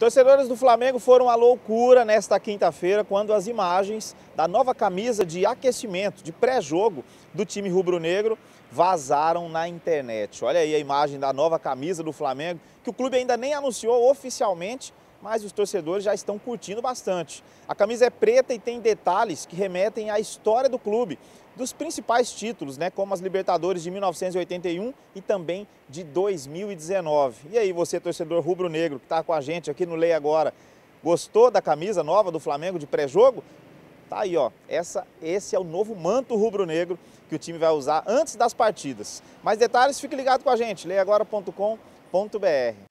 Torcedores do Flamengo foram à loucura nesta quinta-feira quando as imagens da nova camisa de aquecimento, de pré-jogo do time rubro-negro vazaram na internet. Olha aí a imagem da nova camisa do Flamengo, que o clube ainda nem anunciou oficialmente, mas os torcedores já estão curtindo bastante. A camisa é preta e tem detalhes que remetem à história do clube, dos principais títulos, né, como as Libertadores de 1981 e também de 2019. E aí, você, torcedor rubro-negro, que está com a gente aqui no Leia Agora, gostou da camisa nova do Flamengo de pré-jogo? Tá aí, ó, esse é o novo manto rubro-negro que o time vai usar antes das partidas. Mais detalhes, fique ligado com a gente, leiagora.com.br.